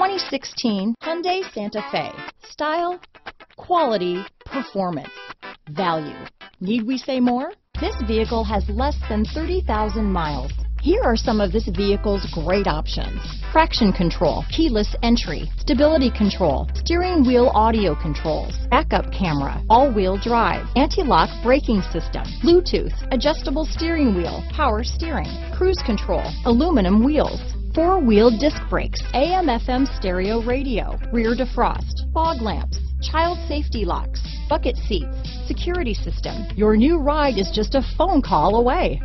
2016 Hyundai Santa Fe. Style, quality, performance, value. Need we say more? This vehicle has less than 30,000 miles. Here are some of this vehicle's great options: traction control, keyless entry, stability control, steering wheel audio controls, backup camera, all-wheel drive, anti-lock braking system, Bluetooth, adjustable steering wheel, power steering, cruise control, aluminum wheels, four-wheel disc brakes, AM/FM stereo radio, rear defrost, fog lamps, child safety locks, bucket seats, security system. Your new ride is just a phone call away.